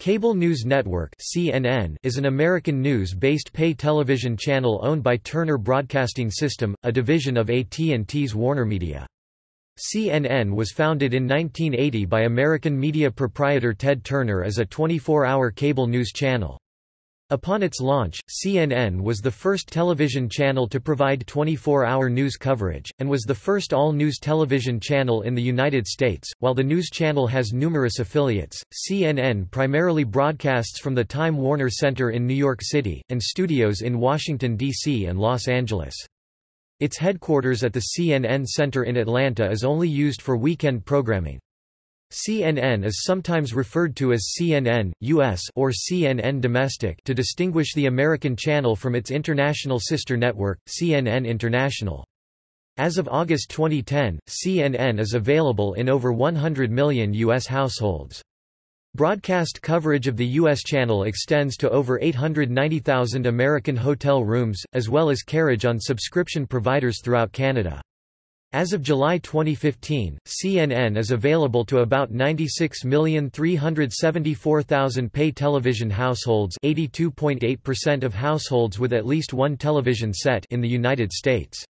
Cable News Network (CNN) is an American news-based pay television channel owned by Turner Broadcasting System, a division of AT&T's WarnerMedia. CNN was founded in 1980 by American media proprietor Ted Turner as a 24-hour cable news channel. Upon its launch, CNN was the first television channel to provide 24-hour news coverage, and was the first all-news television channel in the United States. While the news channel has numerous affiliates, CNN primarily broadcasts from the Time Warner Center in New York City, and studios in Washington, D.C. and Los Angeles. Its headquarters at the CNN Center in Atlanta is only used for weekend programming. CNN is sometimes referred to as CNN, U.S. or CNN Domestic to distinguish the American channel from its international sister network, CNN International. As of August 2010, CNN is available in over 100 million U.S. households. Broadcast coverage of the U.S. channel extends to over 890,000 American hotel rooms, as well as carriage on subscription providers throughout Canada. As of July 2015, CNN is available to about 96,374,000 pay television households, 82.8% of households with at least one television set in the United States.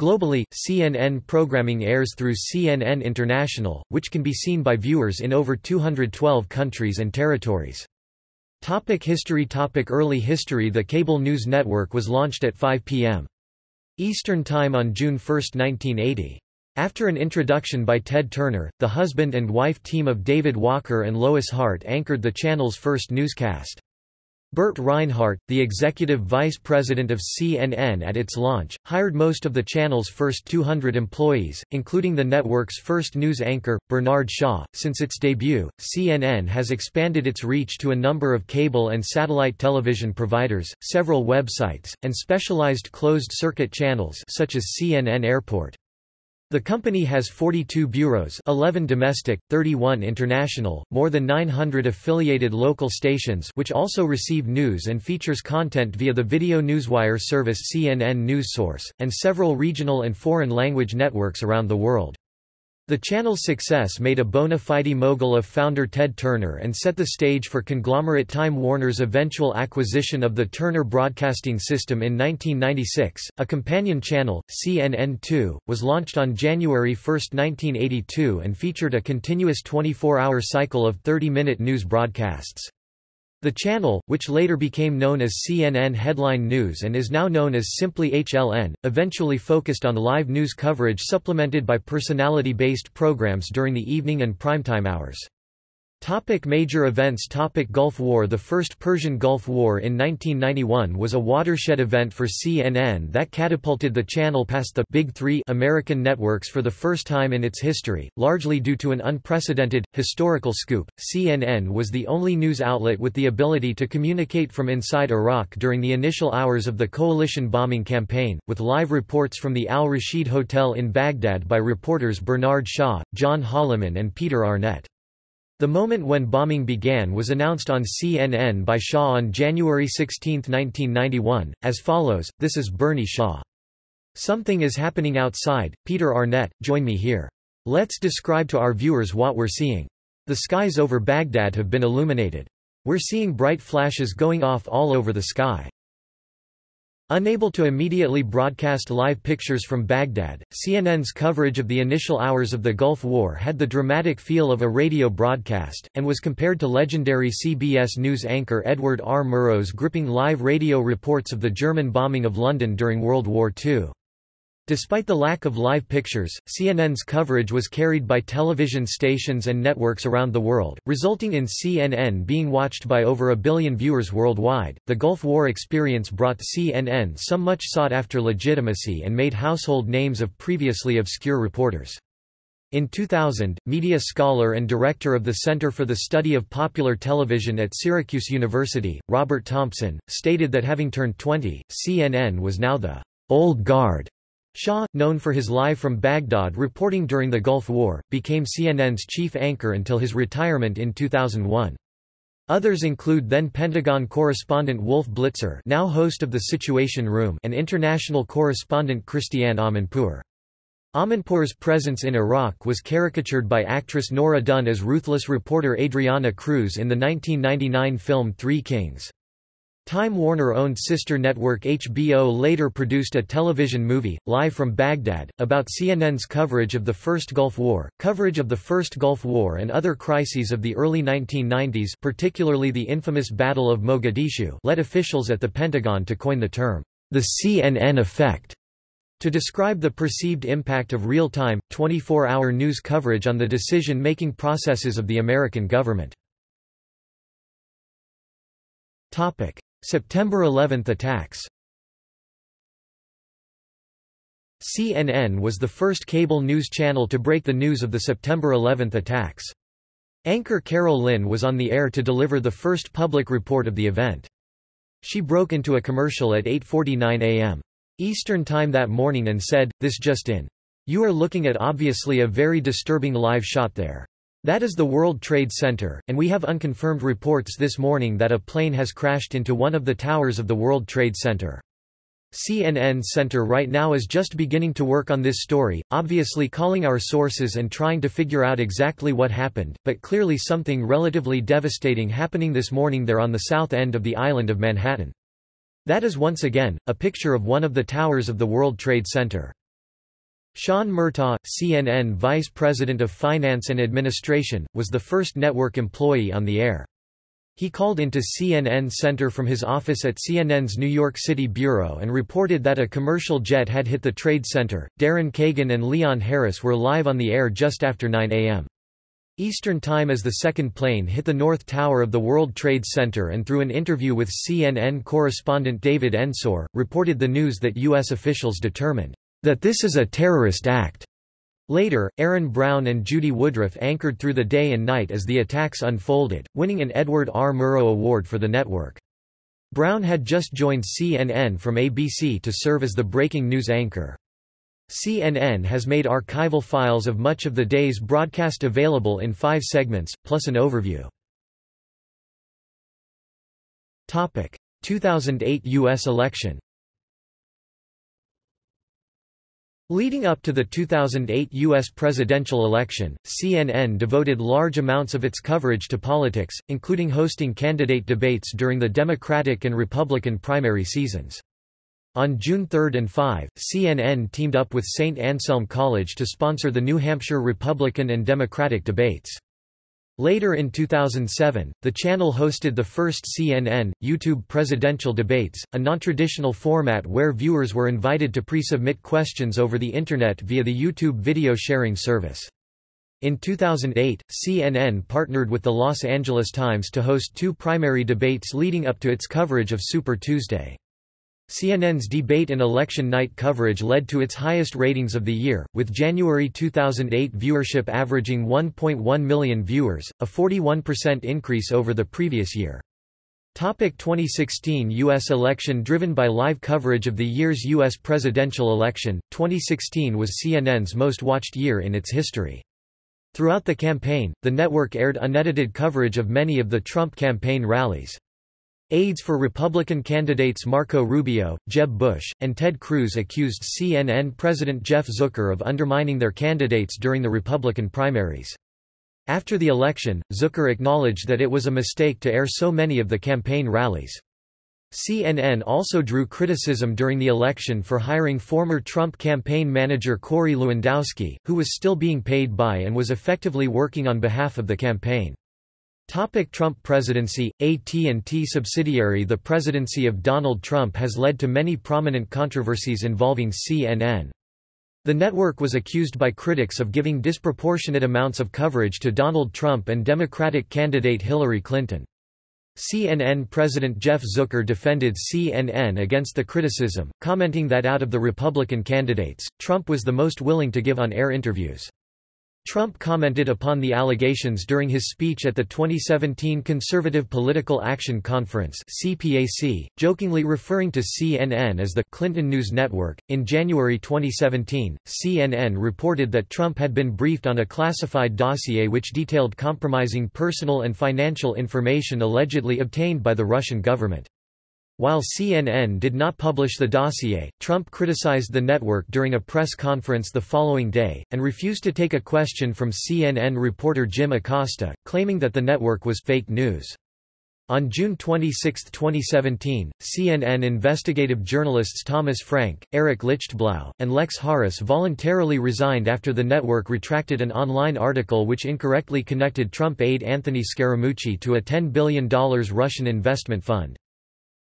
Globally, CNN programming airs through CNN International, which can be seen by viewers in over 212 countries and territories. Topic: History. Topic: Early history. The Cable News Network was launched at 5 p.m. Eastern Time on June 1, 1980. After an introduction by Ted Turner, the husband and wife team of David Walker and Lois Hart anchored the channel's first newscast. Bert Reinhardt, the executive vice president of CNN at its launch, hired most of the channel's first 200 employees, including the network's first news anchor, Bernard Shaw. Since its debut, CNN has expanded its reach to a number of cable and satellite television providers, several websites, and specialized closed-circuit channels such as CNN Airport. The company has 42 bureaus, 11 domestic, 31 international, more than 900 affiliated local stations which also receive news and features content via the video newswire service CNN NewsSource, and several regional and foreign language networks around the world. The channel's success made a bona fide mogul of founder Ted Turner and set the stage for conglomerate Time Warner's eventual acquisition of the Turner Broadcasting System in 1996. A companion channel, CNN2, was launched on January 1, 1982 and featured a continuous 24-hour cycle of 30-minute news broadcasts. The channel, which later became known as CNN Headline News and is now known as simply HLN, eventually focused on live news coverage supplemented by personality-based programs during the evening and primetime hours. Topic: Major events. Topic: Gulf War. The first Persian Gulf War in 1991 was a watershed event for CNN that catapulted the channel past the Big Three American networks for the first time in its history, largely due to an unprecedented, historical scoop. CNN was the only news outlet with the ability to communicate from inside Iraq during the initial hours of the coalition bombing campaign, with live reports from the Al-Rashid Hotel in Baghdad by reporters Bernard Shaw, John Holliman and Peter Arnett. The moment when bombing began was announced on CNN by Shaw on January 16, 1991, as follows, "This is Bernie Shaw. Something is happening outside, Peter Arnett, join me here. Let's describe to our viewers what we're seeing. The skies over Baghdad have been illuminated. We're seeing bright flashes going off all over the sky." Unable to immediately broadcast live pictures from Baghdad, CNN's coverage of the initial hours of the Gulf War had the dramatic feel of a radio broadcast, and was compared to legendary CBS News anchor Edward R. Murrow's gripping live radio reports of the German bombing of London during World War II. Despite the lack of live pictures, CNN's coverage was carried by television stations and networks around the world, resulting in CNN being watched by over 1 billion viewers worldwide. The Gulf War experience brought CNN some much sought-after legitimacy and made household names of previously obscure reporters. In 2000, media scholar and director of the Center for the Study of Popular Television at Syracuse University, Robert Thompson, stated that having turned 20, CNN was now the old guard. Shaw, known for his live from Baghdad reporting during the Gulf War, became CNN's chief anchor until his retirement in 2001. Others include then-Pentagon correspondent Wolf Blitzer, now host of The Situation Room, and international correspondent Christiane Amanpour. Amanpour's presence in Iraq was caricatured by actress Nora Dunn as ruthless reporter Adriana Cruz in the 1999 film Three Kings. Time Warner-owned sister network HBO later produced a television movie, Live from Baghdad, about CNN's coverage of the First Gulf War. Coverage of the First Gulf War and other crises of the early 1990s, particularly the infamous Battle of Mogadishu, led officials at the Pentagon to coin the term, the CNN effect, to describe the perceived impact of real-time, 24-hour news coverage on the decision-making processes of the American government. September 11 attacks. CNN was the first cable news channel to break the news of the September 11 attacks. Anchor Carol Lin was on the air to deliver the first public report of the event. She broke into a commercial at 8:49 a.m. Eastern Time that morning and said, "This just in. You are looking at obviously a very disturbing live shot there. That is the World Trade Center, and we have unconfirmed reports this morning that a plane has crashed into one of the towers of the World Trade Center. CNN's center right now is just beginning to work on this story, obviously calling our sources and trying to figure out exactly what happened, but clearly something relatively devastating happening this morning there on the south end of the island of Manhattan." That is once again, a picture of one of the towers of the World Trade Center. Sean Murtaugh, CNN Vice President of Finance and Administration, was the first network employee on the air. He called into CNN Center from his office at CNN's New York City bureau and reported that a commercial jet had hit the Trade Center. Darren Kagan and Leon Harris were live on the air just after 9 a.m. Eastern Time as the second plane hit the North Tower of the World Trade Center and through an interview with CNN correspondent David Ensor, reported the news that U.S. officials determined that this is a terrorist act. Later, Aaron Brown and Judy Woodruff anchored through the day and night as the attacks unfolded, winning an Edward R. Murrow Award for the network. Brown had just joined CNN from ABC to serve as the breaking news anchor. CNN has made archival files of much of the day's broadcast available in 5 segments, plus an overview. 2008 U.S. election. Leading up to the 2008 U.S. presidential election, CNN devoted large amounts of its coverage to politics, including hosting candidate debates during the Democratic and Republican primary seasons. On June 3 and 5, CNN teamed up with St. Anselm College to sponsor the New Hampshire Republican and Democratic debates. Later in 2007, the channel hosted the first CNN YouTube presidential debates, a non-traditional format where viewers were invited to pre-submit questions over the Internet via the YouTube video sharing service. In 2008, CNN partnered with the Los Angeles Times to host 2 primary debates leading up to its coverage of Super Tuesday. CNN's debate and election night coverage led to its highest ratings of the year, with January 2008 viewership averaging 1.1 million viewers, a 41% increase over the previous year. 2016 U.S. election. Driven by live coverage of the year's U.S. presidential election, 2016 was CNN's most watched year in its history. Throughout the campaign, the network aired unedited coverage of many of the Trump campaign rallies. Aides for Republican candidates Marco Rubio, Jeb Bush, and Ted Cruz accused CNN President Jeff Zucker of undermining their candidates during the Republican primaries. After the election, Zucker acknowledged that it was a mistake to air so many of the campaign rallies. CNN also drew criticism during the election for hiring former Trump campaign manager Corey Lewandowski, who was still being paid by and was effectively working on behalf of the campaign. Trump presidency. AT&T subsidiary. The presidency of Donald Trump has led to many prominent controversies involving CNN. The network was accused by critics of giving disproportionate amounts of coverage to Donald Trump and Democratic candidate Hillary Clinton. CNN President Jeff Zucker defended CNN against the criticism, commenting that out of the Republican candidates, Trump was the most willing to give on-air interviews. Trump commented upon the allegations during his speech at the 2017 Conservative Political Action Conference (CPAC), jokingly referring to CNN as the Clinton News Network. In January 2017, CNN reported that Trump had been briefed on a classified dossier which detailed compromising personal and financial information allegedly obtained by the Russian government. While CNN did not publish the dossier, Trump criticized the network during a press conference the following day, and refused to take a question from CNN reporter Jim Acosta, claiming that the network was fake news. On June 26, 2017, CNN investigative journalists Thomas Frank, Eric Lichtblau, and Lex Harris voluntarily resigned after the network retracted an online article which incorrectly connected Trump aide Anthony Scaramucci to a $10 billion Russian investment fund.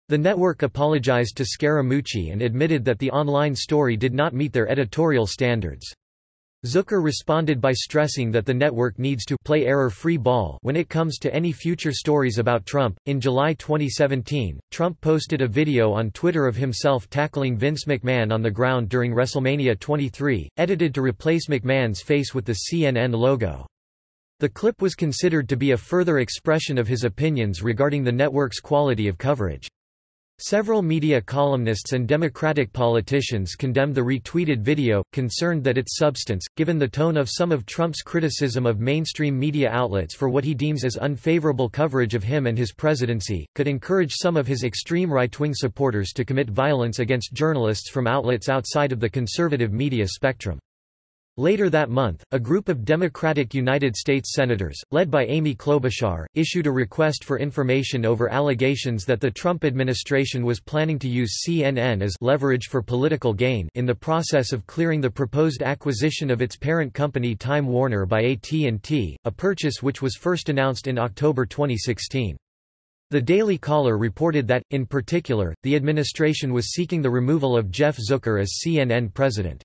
The network apologized to Scaramucci and admitted that the online story did not meet their editorial standards. Zucker responded by stressing that the network needs to play error-free ball when it comes to any future stories about Trump. In July 2017, Trump posted a video on Twitter of himself tackling Vince McMahon on the ground during WrestleMania 23, edited to replace McMahon's face with the CNN logo. The clip was considered to be a further expression of his opinions regarding the network's quality of coverage. Several media columnists and Democratic politicians condemned the retweeted video, concerned that its substance, given the tone of some of Trump's criticism of mainstream media outlets for what he deems as unfavorable coverage of him and his presidency, could encourage some of his extreme right-wing supporters to commit violence against journalists from outlets outside of the conservative media spectrum. Later that month, a group of Democratic United States senators, led by Amy Klobuchar, issued a request for information over allegations that the Trump administration was planning to use CNN as leverage for political gain in the process of clearing the proposed acquisition of its parent company Time Warner by AT&T, a purchase which was first announced in October 2016. The Daily Caller reported that, in particular, the administration was seeking the removal of Jeff Zucker as CNN president.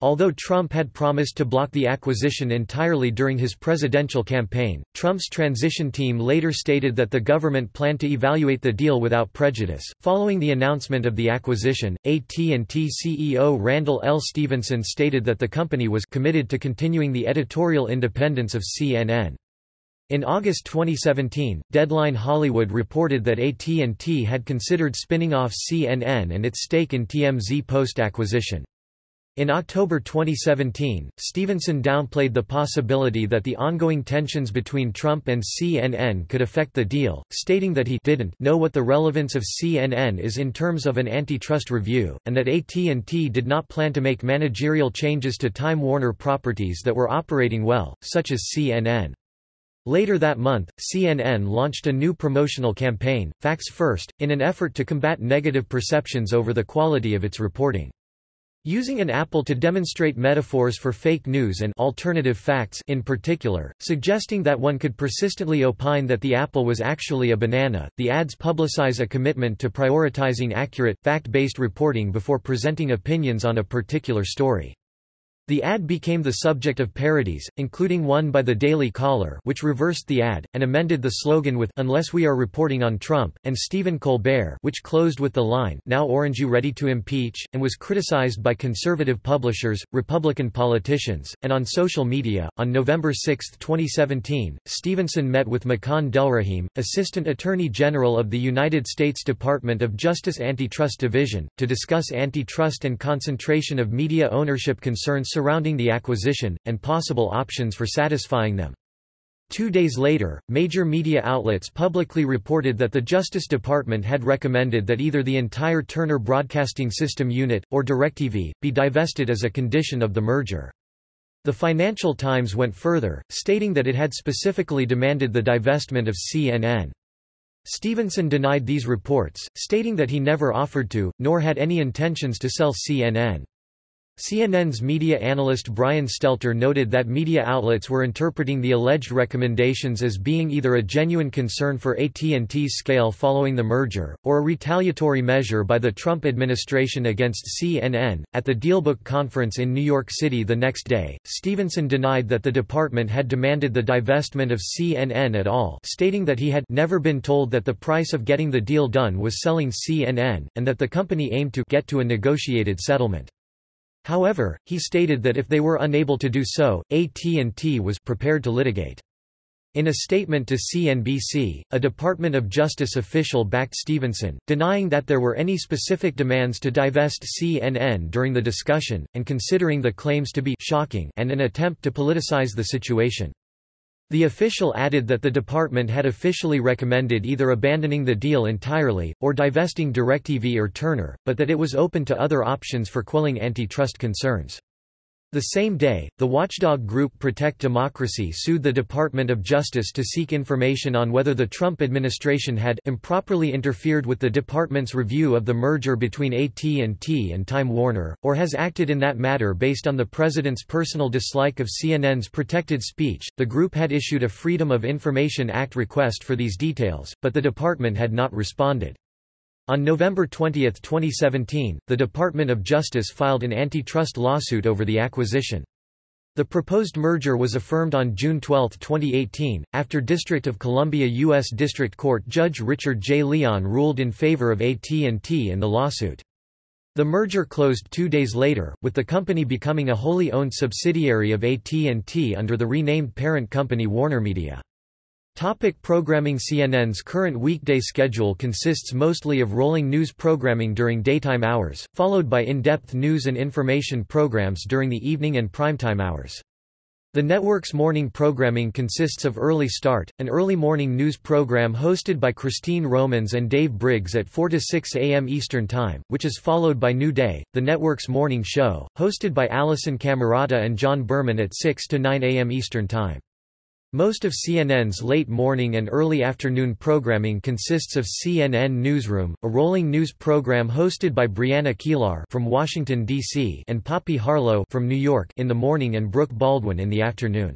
Although Trump had promised to block the acquisition entirely during his presidential campaign, Trump's transition team later stated that the government planned to evaluate the deal without prejudice. Following the announcement of the acquisition, AT&T CEO Randall L. Stevenson stated that the company was committed to continuing the editorial independence of CNN. In August 2017, Deadline Hollywood reported that AT&T had considered spinning off CNN and its stake in TMZ post-acquisition. In October 2017, Stevenson downplayed the possibility that the ongoing tensions between Trump and CNN could affect the deal, stating that he didn't know what the relevance of CNN is in terms of an antitrust review, and that AT&T did not plan to make managerial changes to Time Warner properties that were operating well, such as CNN. Later that month, CNN launched a new promotional campaign, Facts First, in an effort to combat negative perceptions over the quality of its reporting. Using an apple to demonstrate metaphors for fake news and alternative facts in particular, suggesting that one could persistently opine that the apple was actually a banana, the ads publicize a commitment to prioritizing accurate, fact-based reporting before presenting opinions on a particular story. The ad became the subject of parodies, including one by the Daily Caller, which reversed the ad, and amended the slogan with, "Unless we are reporting on Trump," and Stephen Colbert, which closed with the line, "Now aren't you ready to impeach?" and was criticized by conservative publishers, Republican politicians, and on social media. On November 6, 2017, Stevenson met with Makan Delrahim, Assistant Attorney General of the United States Department of Justice Antitrust Division, to discuss antitrust and concentration of media ownership concerns surrounding the acquisition, and possible options for satisfying them. 2 days later, major media outlets publicly reported that the Justice Department had recommended that either the entire Turner Broadcasting System unit, or DirecTV, be divested as a condition of the merger. The Financial Times went further, stating that it had specifically demanded the divestment of CNN. Stevenson denied these reports, stating that he never offered to, nor had any intentions to sell CNN. CNN's media analyst Brian Stelter noted that media outlets were interpreting the alleged recommendations as being either a genuine concern for AT&T's scale following the merger, or a retaliatory measure by the Trump administration against CNN. At the DealBook conference in New York City the next day, Stevenson denied that the department had demanded the divestment of CNN at all, stating that he had never been told that the price of getting the deal done was selling CNN, and that the company aimed to get to a negotiated settlement. However, he stated that if they were unable to do so, AT&T was prepared to litigate. In a statement to CNBC, a Department of Justice official backed Stevenson, denying that there were any specific demands to divest CNN during the discussion, and considering the claims to be shocking and an attempt to politicize the situation. The official added that the department had officially recommended either abandoning the deal entirely, or divesting DirecTV or Turner, but that it was open to other options for quelling antitrust concerns. The same day, the watchdog group Protect Democracy sued the Department of Justice to seek information on whether the Trump administration had improperly interfered with the department's review of the merger between AT&T and Time Warner, or has acted in that matter based on the president's personal dislike of CNN's protected speech. The group had issued a Freedom of Information Act request for these details, but the department had not responded. On November 20, 2017, the Department of Justice filed an antitrust lawsuit over the acquisition. The proposed merger was affirmed on June 12, 2018, after District of Columbia U.S. District Court Judge Richard J. Leon ruled in favor of AT&T in the lawsuit. The merger closed 2 days later, with the company becoming a wholly owned subsidiary of AT&T under the renamed parent company WarnerMedia. Topic programming. CNN's current weekday schedule consists mostly of rolling news programming during daytime hours, followed by in-depth news and information programs during the evening and primetime hours. The network's morning programming consists of Early Start, an early morning news program hosted by Christine Romans and Dave Briggs at 4 to 6 a.m. Eastern Time, which is followed by New Day, the network's morning show, hosted by Allison Camerata and John Berman at 6 to 9 a.m. Eastern Time. Most of CNN's late morning and early afternoon programming consists of CNN Newsroom, a rolling news program hosted by Brianna Keelar from Washington, D.C. and Poppy Harlow from New York in the morning and Brooke Baldwin in the afternoon.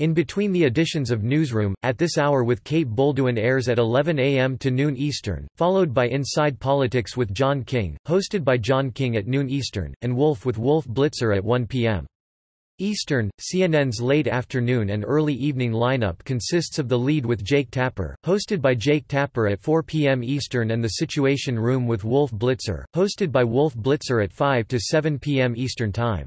In between the editions of Newsroom, At This Hour with Kate Bolduin airs at 11 a.m. to noon Eastern, followed by Inside Politics with John King, hosted by John King at noon Eastern, and Wolf with Wolf Blitzer at 1 p.m. Eastern. CNN's late afternoon and early evening lineup consists of The Lead with Jake Tapper, hosted by Jake Tapper at 4 p.m. Eastern, and The Situation Room with Wolf Blitzer, hosted by Wolf Blitzer at 5 to 7 p.m. Eastern Time.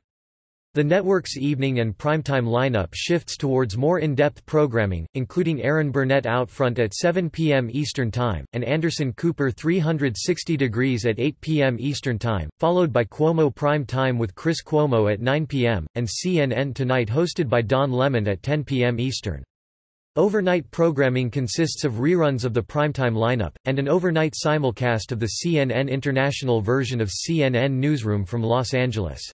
The network's evening and primetime lineup shifts towards more in-depth programming, including Aaron Burnett Out Front at 7 p.m. Eastern Time, and Anderson Cooper 360 Degrees at 8 p.m. Eastern Time, followed by Cuomo Prime Time with Chris Cuomo at 9 p.m., and CNN Tonight hosted by Don Lemon at 10 p.m. Eastern. Overnight programming consists of reruns of the primetime lineup, and an overnight simulcast of the CNN International version of CNN Newsroom from Los Angeles.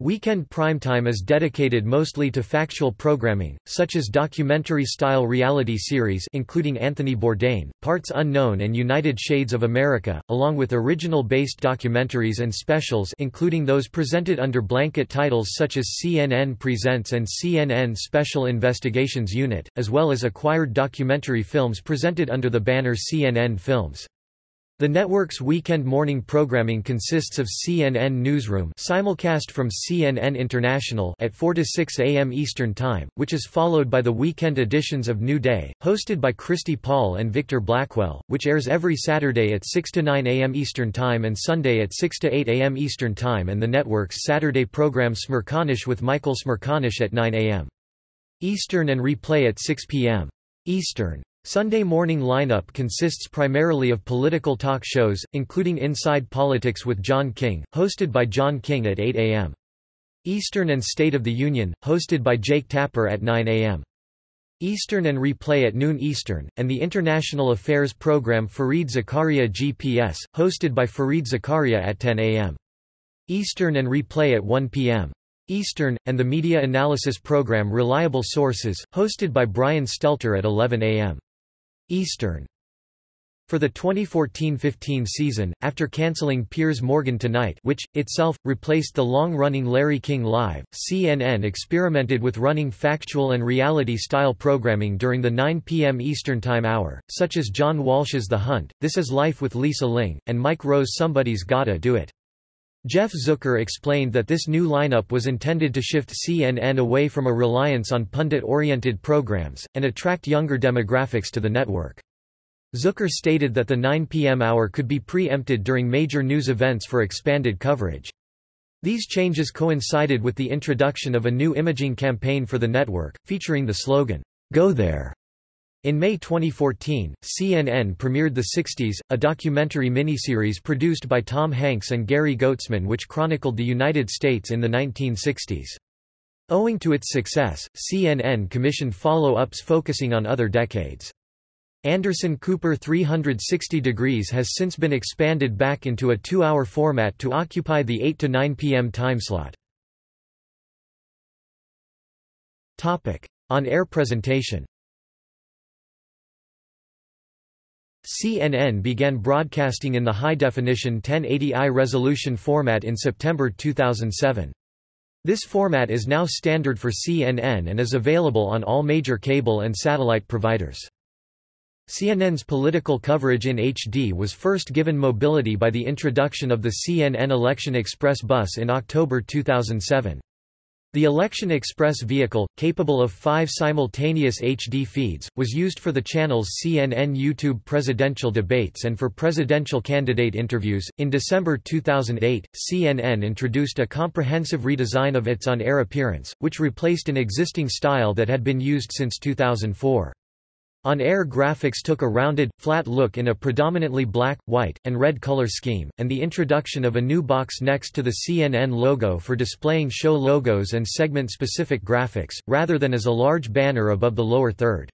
Weekend primetime is dedicated mostly to factual programming, such as documentary-style reality series including Anthony Bourdain, Parts Unknown and United Shades of America, along with original-based documentaries and specials including those presented under blanket titles such as CNN Presents and CNN Special Investigations Unit, as well as acquired documentary films presented under the banner CNN Films. The network's weekend morning programming consists of CNN Newsroom, simulcast from CNN International at 4 to 6 a.m. Eastern Time, which is followed by the weekend editions of New Day, hosted by Christy Paul and Victor Blackwell, which airs every Saturday at 6 to 9 a.m. Eastern Time and Sunday at 6 to 8 a.m. Eastern Time, and the network's Saturday program Smirconish with Michael Smirconish at 9 a.m. Eastern and replay at 6 p.m. Eastern. Sunday morning lineup consists primarily of political talk shows, including Inside Politics with John King, hosted by John King at 8 a.m. Eastern, and State of the Union, hosted by Jake Tapper at 9 a.m. Eastern and replay at noon Eastern, and the International Affairs program Fareed Zakaria GPS, hosted by Fareed Zakaria at 10 a.m. Eastern and replay at 1 p.m. Eastern, and the media analysis program Reliable Sources, hosted by Brian Stelter at 11 a.m. Eastern. For the 2014-15 season, after canceling Piers Morgan Tonight, which, itself, replaced the long-running Larry King Live, CNN experimented with running factual and reality-style programming during the 9 p.m. Eastern Time hour, such as John Walsh's The Hunt, This Is Life with Lisa Ling, and Mike Rowe's Somebody's Gotta Do It. Jeff Zucker explained that this new lineup was intended to shift CNN away from a reliance on pundit-oriented programs, and attract younger demographics to the network. Zucker stated that the 9 p.m. hour could be preempted during major news events for expanded coverage. These changes coincided with the introduction of a new imaging campaign for the network, featuring the slogan, "Go There." In May 2014, CNN premiered The 60s, a documentary miniseries produced by Tom Hanks and Gary Goetzman which chronicled the United States in the 1960s. Owing to its success, CNN commissioned follow-ups focusing on other decades. Anderson Cooper 360 Degrees has since been expanded back into a 2-hour format to occupy the 8 to 9 p.m. timeslot. On-air presentation. CNN began broadcasting in the high-definition 1080i resolution format in September 2007. This format is now standard for CNN and is available on all major cable and satellite providers. CNN's political coverage in HD was first given mobility by the introduction of the CNN Election Express bus in October 2007. The Election Express vehicle, capable of 5 simultaneous HD feeds, was used for the channel's CNN YouTube presidential debates and for presidential candidate interviews. In December 2008, CNN introduced a comprehensive redesign of its on-air appearance, which replaced an existing style that had been used since 2004. On-air graphics took a rounded, flat look in a predominantly black, white, and red color scheme, and the introduction of a new box next to the CNN logo for displaying show logos and segment-specific graphics, rather than as a large banner above the lower third.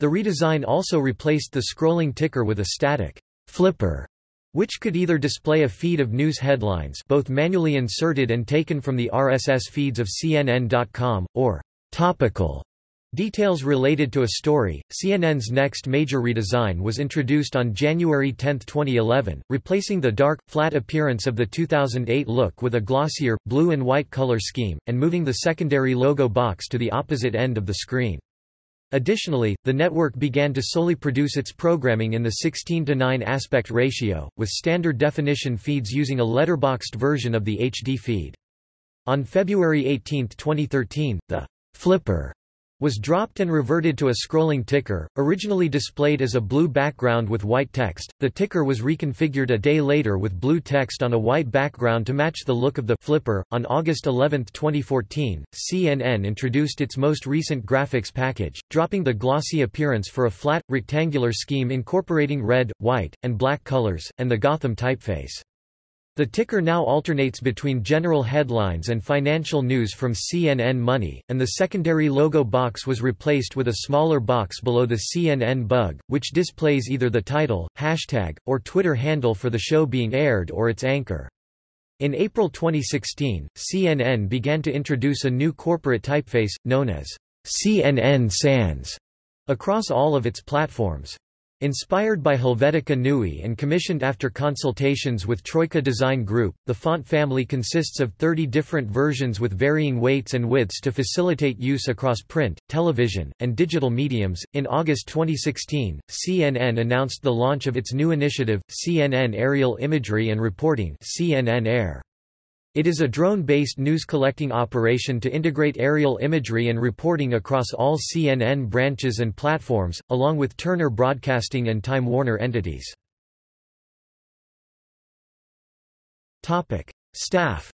The redesign also replaced the scrolling ticker with a static flipper, which could either display a feed of news headlines, both manually inserted and taken from the RSS feeds of CNN.com, or topical details related to a story. CNN's next major redesign was introduced on January 10, 2011, replacing the dark, flat appearance of the 2008 look with a glossier, blue and white color scheme, and moving the secondary logo box to the opposite end of the screen. Additionally, the network began to solely produce its programming in the 16:9 aspect ratio, with standard definition feeds using a letterboxed version of the HD feed. On February 18, 2013, the flipper was dropped and reverted to a scrolling ticker, originally displayed as a blue background with white text. The ticker was reconfigured a day later with blue text on a white background to match the look of the flipper. On August 11, 2014, CNN introduced its most recent graphics package, dropping the glossy appearance for a flat, rectangular scheme incorporating red, white, and black colors, and the Gotham typeface. The ticker now alternates between general headlines and financial news from CNN Money, and the secondary logo box was replaced with a smaller box below the CNN bug, which displays either the title, hashtag, or Twitter handle for the show being aired or its anchor. In April 2016, CNN began to introduce a new corporate typeface, known as CNN Sans, across all of its platforms. Inspired by Helvetica Nui and commissioned after consultations with Troika Design Group, the font family consists of 30 different versions with varying weights and widths to facilitate use across print, television, and digital mediums. In August 2016, CNN announced the launch of its new initiative, CNN Aerial Imagery and Reporting (CNN Air). It is a drone-based news collecting operation to integrate aerial imagery and reporting across all CNN branches and platforms, along with Turner Broadcasting and Time Warner entities. Staff.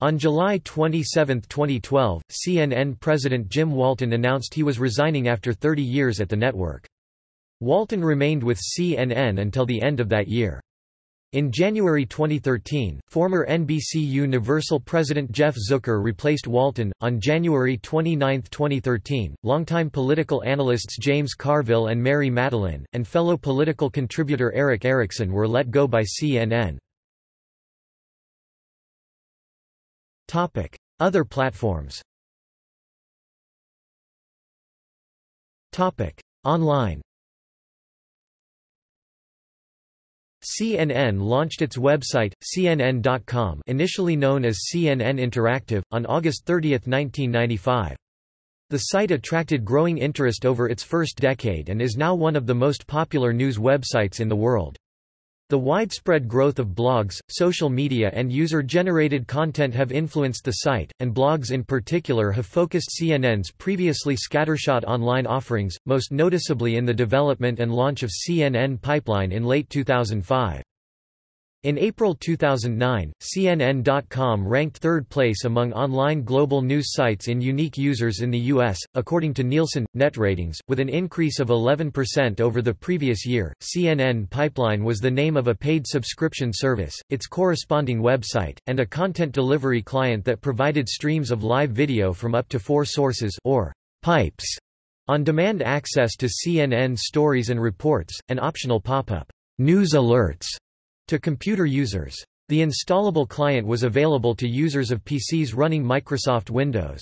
On July 27, 2012, CNN President Jim Walton announced he was resigning after 30 years at the network. Walton remained with CNN until the end of that year. In January 2013, former NBC Universal president Jeff Zucker replaced Walton. On January 29, 2013, longtime political analysts James Carville and Mary Madeline, and fellow political contributor Eric Erickson were let go by CNN. Other platforms. Online. CNN launched its website, CNN.com, initially known as CNN Interactive, on August 30, 1995. The site attracted growing interest over its first decade and is now one of the most popular news websites in the world. The widespread growth of blogs, social media and user-generated content have influenced the site, and blogs in particular have focused CNN's previously scattershot online offerings, most noticeably in the development and launch of CNN Pipeline in late 2005. In April 2009, CNN.com ranked third place among online global news sites in unique users in the U.S., according to Nielsen Net Ratings, with an increase of 11% over the previous year. CNN Pipeline was the name of a paid subscription service, its corresponding website, and a content delivery client that provided streams of live video from up to 4 sources or pipes, on-demand access to CNN stories and reports, and optional pop-up news alerts to computer users. The installable client was available to users of PCs running Microsoft Windows.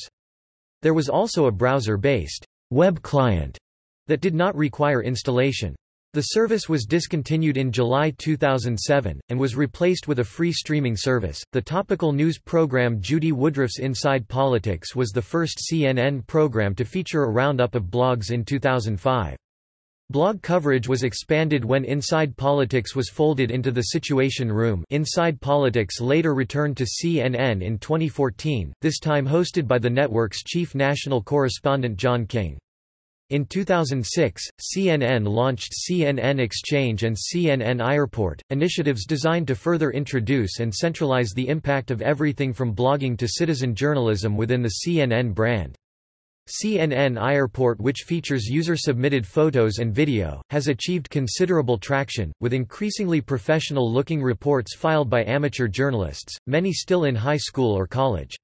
There was also a browser-based web client that did not require installation. The service was discontinued in July 2007, and was replaced with a free streaming service. The topical news program Judy Woodruff's Inside Politics was the first CNN program to feature a roundup of blogs in 2005. Blog coverage was expanded when Inside Politics was folded into the Situation Room. Inside Politics later returned to CNN in 2014, this time hosted by the network's chief national correspondent John King. In 2006, CNN launched CNN Exchange and CNN Airport, initiatives designed to further introduce and centralize the impact of everything from blogging to citizen journalism within the CNN brand. CNN Airport, which features user-submitted photos and video, has achieved considerable traction, with increasingly professional-looking reports filed by amateur journalists, many still in high school or college.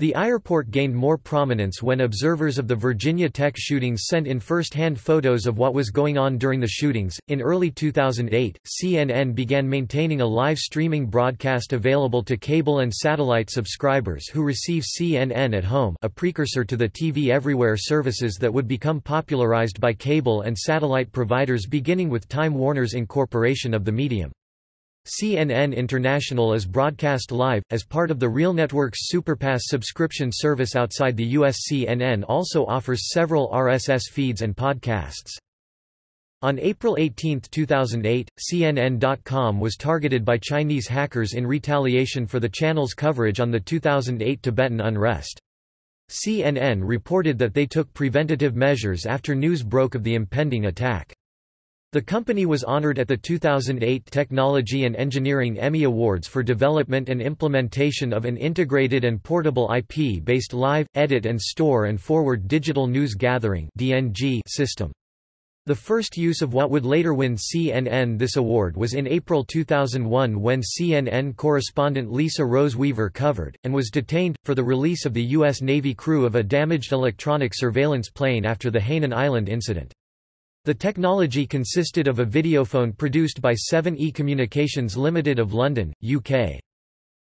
The airport gained more prominence when observers of the Virginia Tech shootings sent in first-hand photos of what was going on during the shootings. In early 2008, CNN began maintaining a live streaming broadcast available to cable and satellite subscribers who receive CNN at Home, a precursor to the TV Everywhere services that would become popularized by cable and satellite providers beginning with Time Warner's incorporation of the medium. CNN International is broadcast live, as part of the Real Network's SuperPass subscription service outside the U.S. CNN also offers several RSS feeds and podcasts. On April 18, 2008, CNN.com was targeted by Chinese hackers in retaliation for the channel's coverage on the 2008 Tibetan unrest. CNN reported that they took preventative measures after news broke of the impending attack. The company was honored at the 2008 Technology and Engineering Emmy Awards for development and implementation of an integrated and portable IP-based live, edit and store and forward digital news gathering (DNG) system. The first use of what would later win CNN this award was in April 2001 when CNN correspondent Lisa Rose Weaver covered, and was detained, for the release of the U.S. Navy crew of a damaged electronic surveillance plane after the Hainan Island incident. The technology consisted of a videophone produced by 7E Communications Limited of London, UK.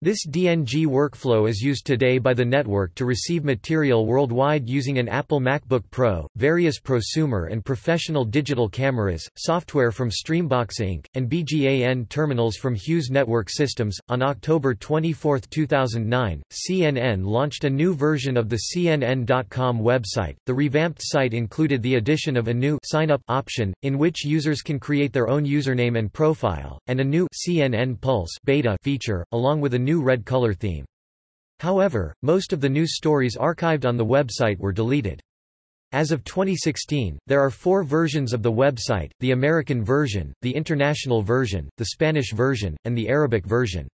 This DNG workflow is used today by the network to receive material worldwide using an Apple MacBook Pro, various prosumer and professional digital cameras, software from Streambox Inc., and BGAN terminals from Hughes Network Systems. On October 24, 2009, CNN launched a new version of the CNN.com website. The revamped site included the addition of a new sign-up option, in which users can create their own username and profile, and a new CNN Pulse beta feature, along with a new red color theme. However, most of the news stories archived on the website were deleted. As of 2016, there are 4 versions of the website: the American version, the international version, the Spanish version, and the Arabic version.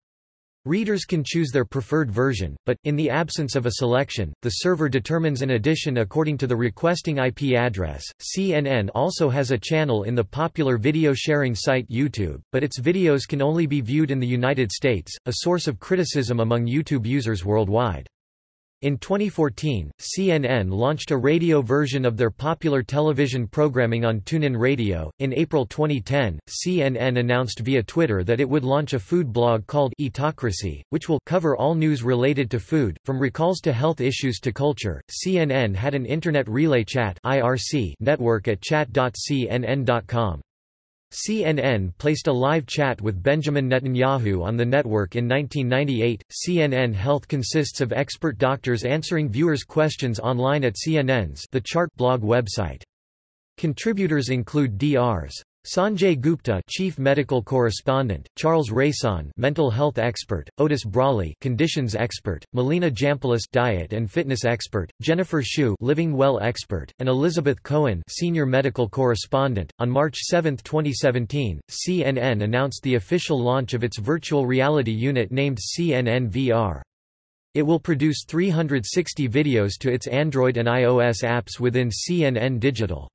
Readers can choose their preferred version, but, in the absence of a selection, the server determines an edition according to the requesting IP address. CNN also has a channel in the popular video sharing site YouTube, but its videos can only be viewed in the United States, a source of criticism among YouTube users worldwide. In 2014, CNN launched a radio version of their popular television programming on TuneIn Radio. In April 2010, CNN announced via Twitter that it would launch a food blog called Eatocracy, which will cover all news related to food, from recalls to health issues to culture. CNN had an Internet Relay Chat (IRC) network at chat.cnn.com. CNN placed a live chat with Benjamin Netanyahu on the network in 1998. CNN Health consists of expert doctors answering viewers' questions online at CNN's The Chart blog website. Contributors include Drs. Sanjay Gupta, chief medical correspondent; Charles Raison, mental health expert; Otis Brawley, conditions expert; Melina Jampolis, diet and fitness expert; Jennifer Hsu, living well expert; and Elizabeth Cohen, senior medical correspondent. On March 7, 2017, CNN announced the official launch of its virtual reality unit named CNN VR. It will produce 360 videos to its Android and iOS apps within CNN Digital.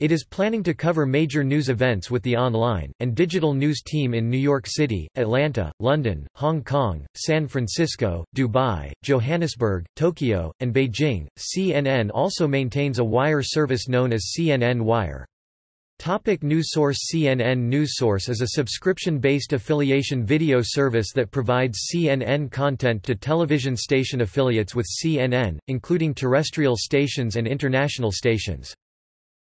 It is planning to cover major news events with the online and digital news team in New York City, Atlanta, London, Hong Kong, San Francisco, Dubai, Johannesburg, Tokyo, and Beijing. CNN also maintains a wire service known as CNN Wire. Topic news source. CNN News Source is a subscription-based affiliation video service that provides CNN content to television station affiliates with CNN, including terrestrial stations and international stations.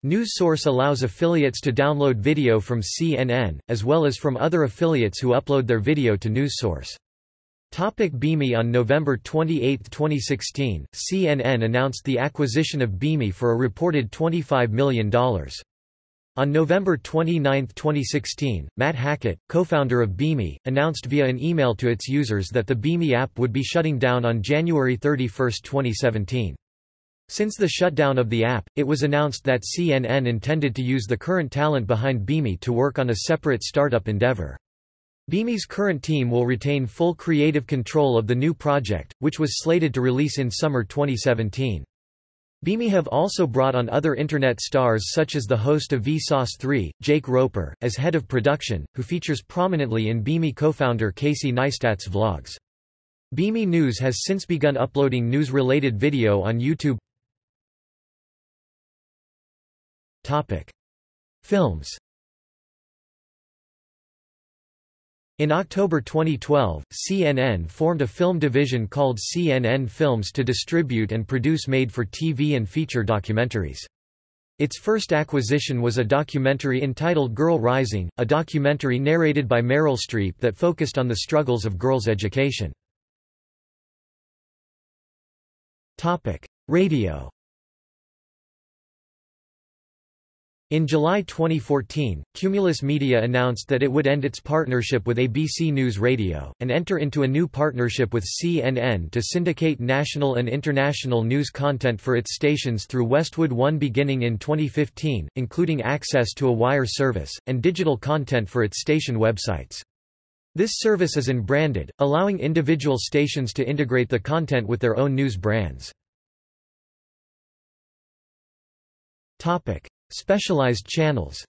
News Source allows affiliates to download video from CNN, as well as from other affiliates who upload their video to News Source. BeMe. On November 28, 2016, CNN announced the acquisition of BeMe for a reported $25 million. On November 29, 2016, Matt Hackett, co-founder of BeMe, announced via an email to its users that the BeMe app would be shutting down on January 31, 2017. Since the shutdown of the app, it was announced that CNN intended to use the current talent behind BeMe to work on a separate startup endeavor. BeMe's current team will retain full creative control of the new project, which was slated to release in summer 2017. BeMe have also brought on other internet stars such as the host of Vsauce 3, Jake Roper, as head of production, who features prominently in BeMe co-founder Casey Neistat's vlogs. BeMe News has since begun uploading news-related video on YouTube. Films. In October 2012, CNN formed a film division called CNN Films to distribute and produce made-for-TV and feature documentaries. Its first acquisition was a documentary entitled Girl Rising, a documentary narrated by Meryl Streep that focused on the struggles of girls' education. Radio. In July 2014, Cumulus Media announced that it would end its partnership with ABC News Radio, and enter into a new partnership with CNN to syndicate national and international news content for its stations through Westwood One beginning in 2015, including access to a wire service, and digital content for its station websites. This service is unbranded, allowing individual stations to integrate the content with their own news brands. Specialized channels.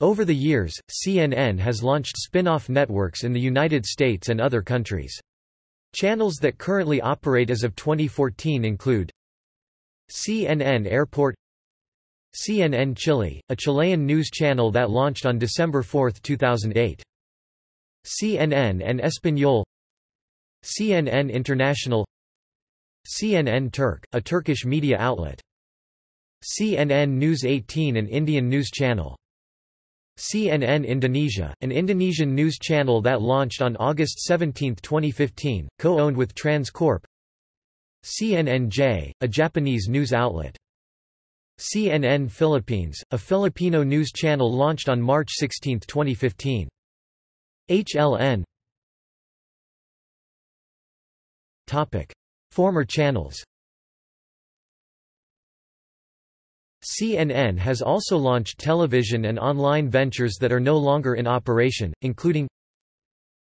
Over the years, CNN has launched spin-off networks in the United States and other countries. Channels that currently operate as of 2014 include CNN Airport, CNN Chile, a Chilean news channel that launched on December 4, 2008. CNN en Español, CNN International, CNN Turk, a Turkish media outlet. CNN News 18, an Indian news channel. CNN Indonesia, an Indonesian news channel that launched on August 17, 2015, co-owned with TransCorp. CNNJ, a Japanese news outlet. CNN Philippines, a Filipino news channel launched on March 16, 2015. HLN. Former channels. CNN has also launched television and online ventures that are no longer in operation, including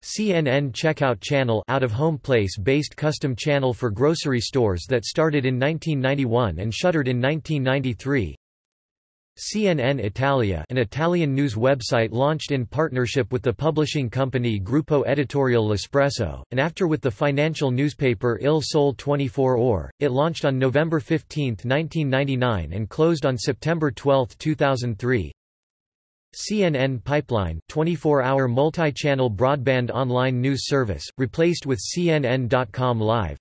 CNN Checkout Channel, out-of-home place-based custom channel for grocery stores that started in 1991 and shuttered in 1993. CNN Italia, an Italian news website launched in partnership with the publishing company Gruppo Editoriale L'Espresso, and after with the financial newspaper Il Sole 24 Ore. It launched on November 15, 1999 and closed on September 12, 2003. CNN Pipeline, 24-hour multi-channel broadband online news service, replaced with CNN.com Live.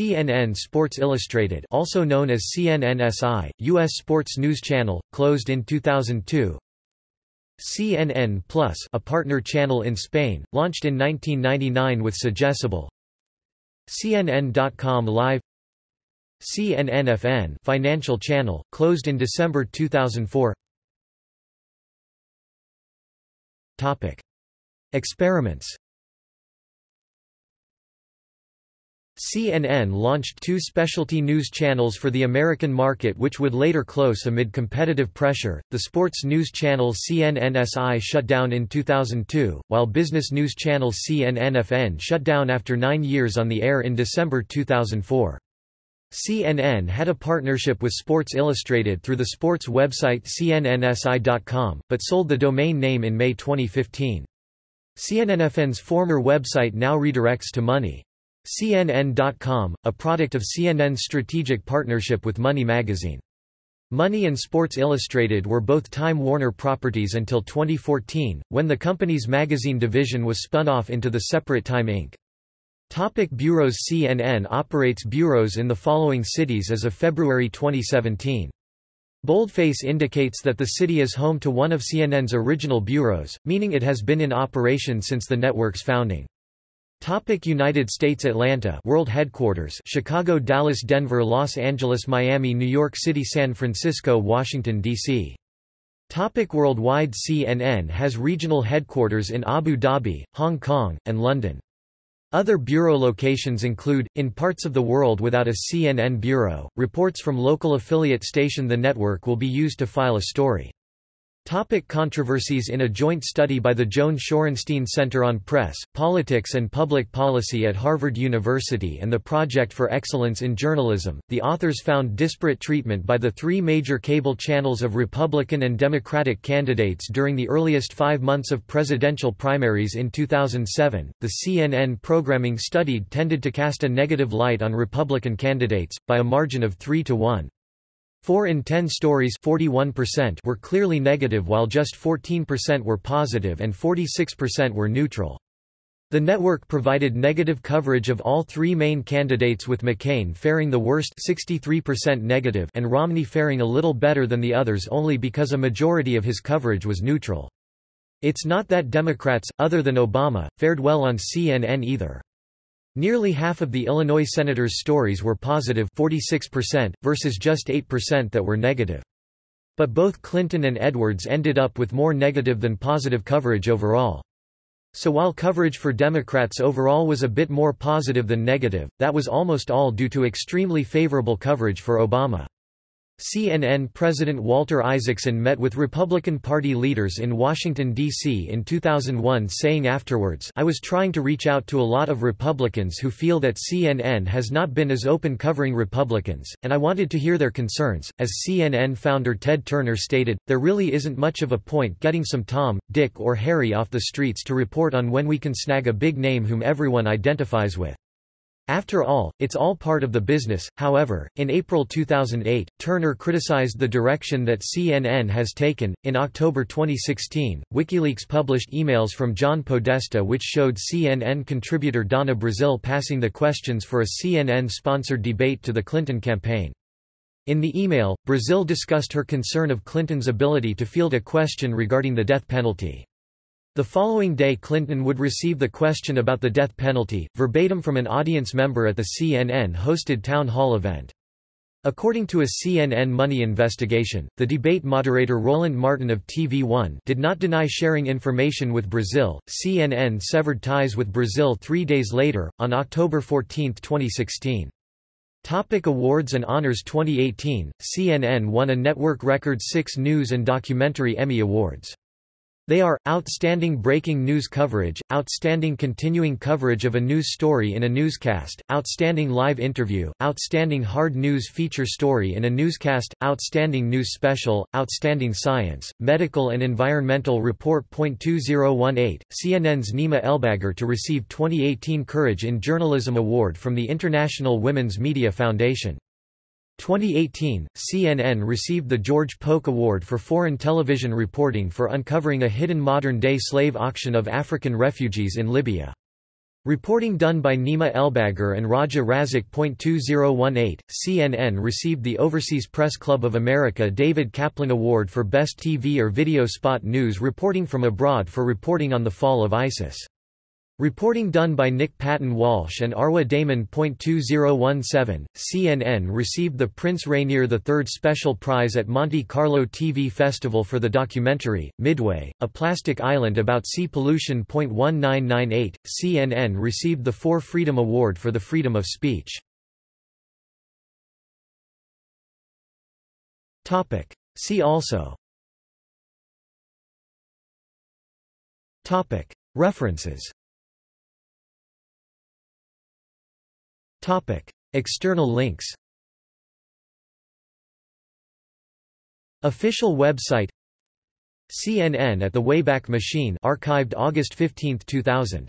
CNN Sports Illustrated, also known as CNNSI, U.S. sports news channel, closed in 2002. CNN Plus, a partner channel in Spain, launched in 1999 with Suggestible. CNN.com Live. CNN-FN financial channel, closed in December 2004. Topic. Experiments. CNN launched two specialty news channels for the American market which would later close amid competitive pressure. The sports news channel CNNSI shut down in 2002, while business news channel CNNFN shut down after 9 years on the air in December 2004. CNN had a partnership with Sports Illustrated through the sports website cnnsi.com, but sold the domain name in May 2015. CNNFN's former website now redirects to Money. CNN.com, a product of CNN's strategic partnership with Money magazine. Money and Sports Illustrated were both Time Warner properties until 2014, when the company's magazine division was spun off into the separate Time Inc. Topic bureaus. CNN operates bureaus in the following cities as of February 2017. Boldface indicates that the city is home to one of CNN's original bureaus, meaning it has been in operation since the network's founding. Topic United States. Atlanta, world headquarters, Chicago, Dallas, Denver, Los Angeles, Miami, New York City, San Francisco, Washington, D.C. Topic worldwide. CNN has regional headquarters in Abu Dhabi, Hong Kong, and London. Other bureau locations include, in parts of the world without a CNN bureau, reports from local affiliate station the network will be used to file a story. Topic controversies. In a joint study by the Joan Shorenstein Center on Press, Politics and Public Policy at Harvard University and the Project for Excellence in Journalism, the authors found disparate treatment by the three major cable channels of Republican and Democratic candidates during the earliest 5 months of presidential primaries in 2007. The CNN programming studied tended to cast a negative light on Republican candidates, by a margin of 3-1. 4 in 10 stories, 41%, were clearly negative, while just 14% were positive and 46% were neutral. The network provided negative coverage of all three main candidates, with McCain faring the worst, 63% negative, and Romney faring a little better than the others only because a majority of his coverage was neutral. It's not that Democrats, other than Obama, fared well on CNN either. Nearly half of the Illinois senators' stories were positive, 46%, versus just 8% that were negative. But both Clinton and Edwards ended up with more negative than positive coverage overall. So while coverage for Democrats overall was a bit more positive than negative, that was almost all due to extremely favorable coverage for Obama. CNN President Walter Isaacson met with Republican Party leaders in Washington, D.C. in 2001, saying afterwards, "I was trying to reach out to a lot of Republicans who feel that CNN has not been as open covering Republicans, and I wanted to hear their concerns." As CNN founder Ted Turner stated, "There really isn't much of a point getting some Tom, Dick, or Harry off the streets to report on when we can snag a big name whom everyone identifies with. After all, it's all part of the business." However, in April 2008, Turner criticized the direction that CNN has taken. In October 2016, WikiLeaks published emails from John Podesta which showed CNN contributor Donna Brazile passing the questions for a CNN-sponsored debate to the Clinton campaign. In the email, Brazile discussed her concern of Clinton's ability to field a question regarding the death penalty. The following day, Clinton would receive the question about the death penalty, verbatim from an audience member at the CNN-hosted town hall event. According to a CNN Money investigation, the debate moderator Roland Martin of TV1 did not deny sharing information with Brazile. CNN severed ties with Brazile 3 days later, on October 14, 2016. Topic awards and honors. 2018, CNN won a network record 6 News and Documentary Emmy Awards. They are: Outstanding Breaking News Coverage, Outstanding Continuing Coverage of a News Story in a Newscast, Outstanding Live Interview, Outstanding Hard News Feature Story in a Newscast, Outstanding News Special, Outstanding Science, Medical and Environmental Report. 2018, CNN's Nima Elbagher to receive 2018 Courage in Journalism Award from the International Women's Media Foundation. 2018, CNN received the George Polk Award for Foreign Television Reporting for uncovering a hidden modern-day slave auction of African refugees in Libya. Reporting done by Nima Elbagher and Raja Razak. 2018, CNN received the Overseas Press Club of America David Kaplan Award for Best TV or Video Spot News Reporting from Abroad for reporting on the fall of ISIS. Reporting done by Nick Patton Walsh and Arwa Damon. 2017, CNN received the Prince Rainier III Special Prize at Monte Carlo TV Festival for the documentary, Midway, A Plastic Island About Sea Pollution. 1998, CNN received the For Freedom Award for the freedom of speech. See also References External links Official website CNN at the Wayback Machine archived August 15, 2000